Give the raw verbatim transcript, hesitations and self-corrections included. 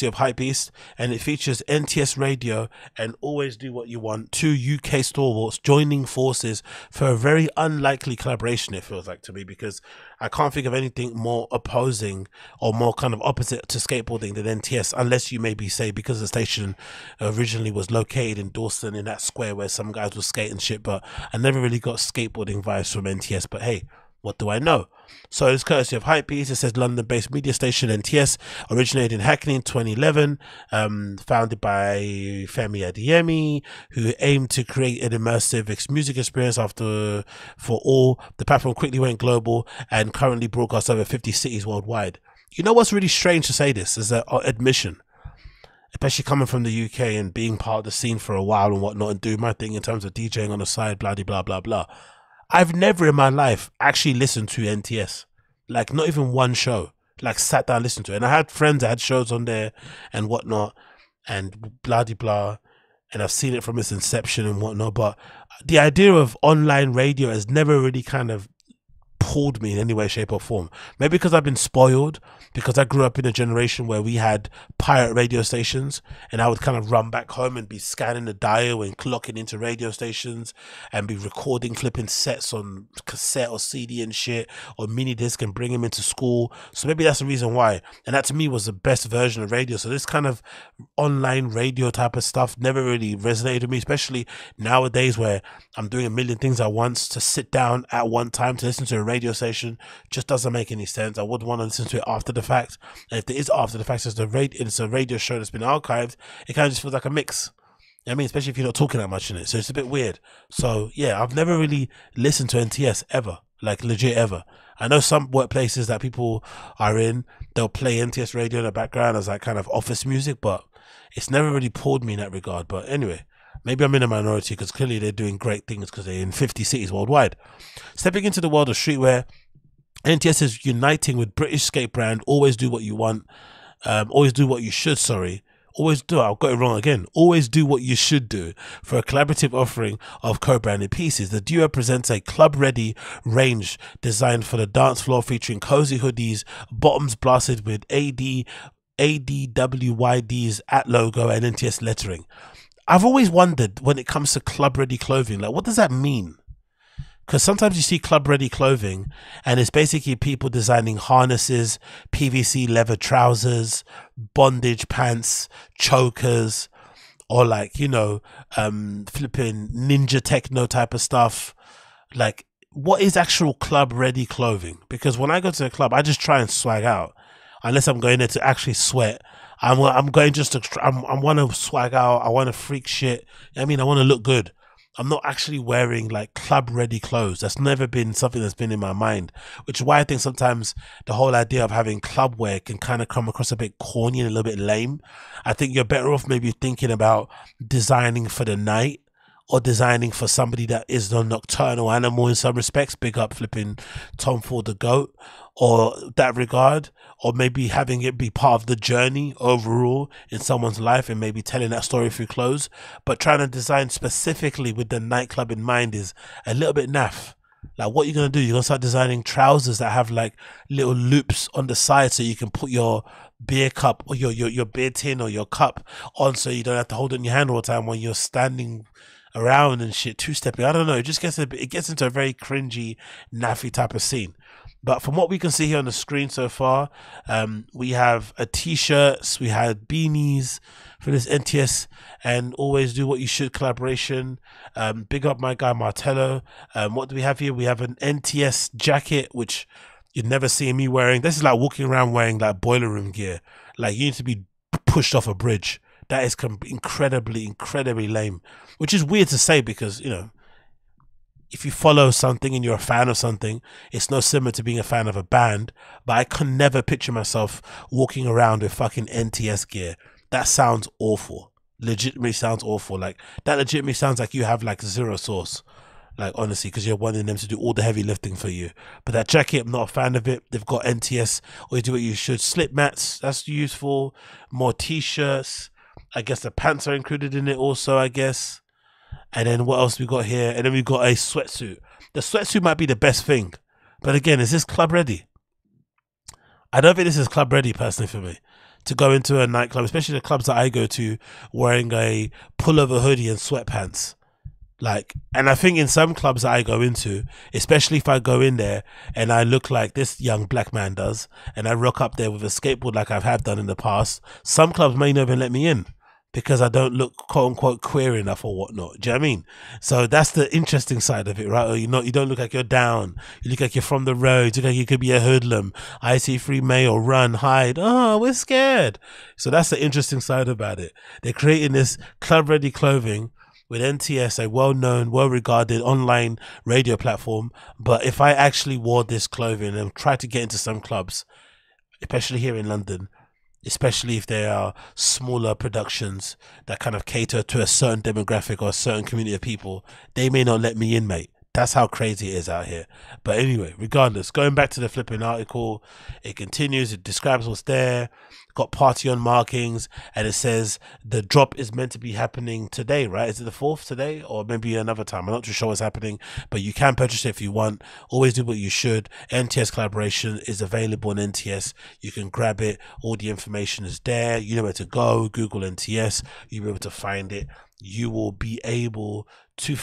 courtesy of Hypebeast, and it features N T S Radio and Always Do What You Want, two U K stalwarts joining forces for a very unlikely collaboration, it feels like to me, because I can't think of anything more opposing or more kind of opposite to skateboarding than N T S, unless you maybe say because the station originally was located in Dawson in that square where some guys were skating shit, but I never really got skateboarding vibes from N T S, but hey, what do I know? So it's courtesy of Hypebeast. It says London-based media station N T S, originated in Hackney in twenty eleven, um, founded by Femi Adeyemi, who aimed to create an immersive music experience after for all. The platform quickly went global and currently broadcasts over fifty cities worldwide. You know what's really strange to say this is an admission, especially coming from the U K and being part of the scene for a while and whatnot, and doing my thing in terms of DJing on the side, blah, blah, blah, blah. I've never in my life actually listened to N T S, like not even one show, like sat down and listened to it. And I had friends that had shows on there and whatnot and blah de blah, and I've seen it from its inception and whatnot, but the idea of online radio has never really kind of pulled me in any way, shape or form. Maybe because I've been spoiled, because I grew up in a generation where we had pirate radio stations, and I would kind of run back home and be scanning the dial and clocking into radio stations and be recording, clipping sets on cassette or C D and shit or mini disc and bring them into school. So maybe that's the reason why, and that to me was the best version of radio. So this kind of online radio type of stuff never really resonated with me, especially nowadays where I'm doing a million things at once. To sit down at one time to listen to a radio radio station just doesn't make any sense. I would want to listen to it after the fact, and if it is after the fact, it's a radio, it's a radio show that's been archived, it kind of just feels like a mix. I mean, especially if you're not talking that much in it, so it's a bit weird. So yeah, I've never really listened to N T S ever, like legit ever. I know some workplaces that people are in, they'll play N T S radio in the background as like kind of office music, but it's never really pulled me in that regard. But anyway, maybe I'm in a minority, because clearly they're doing great things because they're in fifty cities worldwide. Stepping into the world of streetwear, N T S is uniting with British skate brand Always Do What You Want. Um, always do what you should, sorry. Always do, I've got it wrong again. Always Do What You Should Do, for a collaborative offering of co-branded pieces. The duo presents a club-ready range designed for the dance floor, featuring cozy hoodies, bottoms blasted with A D, A D W Y D's at logo and N T S lettering. I've always wondered when it comes to club-ready clothing, like what does that mean? Because sometimes you see club-ready clothing and it's basically people designing harnesses, P V C leather trousers, bondage pants, chokers, or like, you know, um, flipping ninja techno type of stuff. Like, what is actual club-ready clothing? Because when I go to a club, I just try and swag out. Unless I'm going there to actually sweat. I'm I'm going just to I'm I want to swag out. I want to freak shit. I mean, I want to look good. I'm not actually wearing like club ready clothes. That's never been something that's been in my mind, which is why I think sometimes the whole idea of having club wear can kind of come across a bit corny and a little bit lame. I think you're better off maybe thinking about designing for the night, or designing for somebody that is a nocturnal animal in some respects. Big up flipping Tom Ford the GOAT, or that regard, or maybe having it be part of the journey overall in someone's life and maybe telling that story through clothes. But trying to design specifically with the nightclub in mind is a little bit naff. Like, what are you going to do? You're going to start designing trousers that have like little loops on the side so you can put your beer cup or your, your, your beer tin or your cup on, so you don't have to hold it in your hand all the time when you're standing around and shit, two-stepping. I don't know, it just gets a bit, it gets into a very cringy, naffy type of scene. But from what we can see here on the screen so far, um, we have a t-shirts, we had beanies for this N T S and Always Do What You Should collaboration. Um, big up my guy Martello. Um, what do we have here? We have an N T S jacket, which you'd never see me wearing. This is like walking around wearing like Boiler Room gear. Like, you need to be pushed off a bridge. That is incredibly, incredibly lame, which is weird to say because, you know, if you follow something and you're a fan of something, it's no similar to being a fan of a band, but I can never picture myself walking around with fucking N T S gear. That sounds awful. Legitimately sounds awful. Like, that legitimately sounds like you have like zero source. Like, honestly, because you're wanting them to do all the heavy lifting for you. But that jacket, I'm not a fan of it. They've got N T S, Always Do What You Should. Slip mats, that's useful. More t-shirts. I guess the pants are included in it also, I guess. And then what else we got here? And then we've got a sweatsuit. The sweatsuit might be the best thing. But again, is this club ready? I don't think this is club ready personally for me. to go into a nightclub, especially the clubs that I go to, wearing a pullover hoodie and sweatpants. Like, and I think in some clubs that I go into, especially if I go in there and I look like this young black man does, and I rock up there with a skateboard like I've had done in the past, some clubs may not even let me in because I don't look quote unquote queer enough or whatnot. Do you know what I mean? So that's the interesting side of it, right? Or you're not, you don't look like you're down. You look like you're from the road. You look like you could be a hoodlum. I see free mail, run, hide. Oh, we're scared. So that's the interesting side about it. They're creating this club ready clothing with N T S, a well-known, well-regarded online radio platform. But if I actually wore this clothing and tried to get into some clubs, especially here in London, especially if there are smaller productions that kind of cater to a certain demographic or a certain community of people, they may not let me in, mate. That's how crazy it is out here. But anyway, regardless, going back to the flipping article, it continues, it describes what's there, got party on markings, and it says the drop is meant to be happening today, right? Is it the fourth today or maybe another time? I'm not too sure what's happening, but you can purchase it if you want. Always Do What You Should. N T S collaboration is available on N T S. You can grab it. All the information is there. You know where to go. Google N T S. You'll be able to find it. You will be able to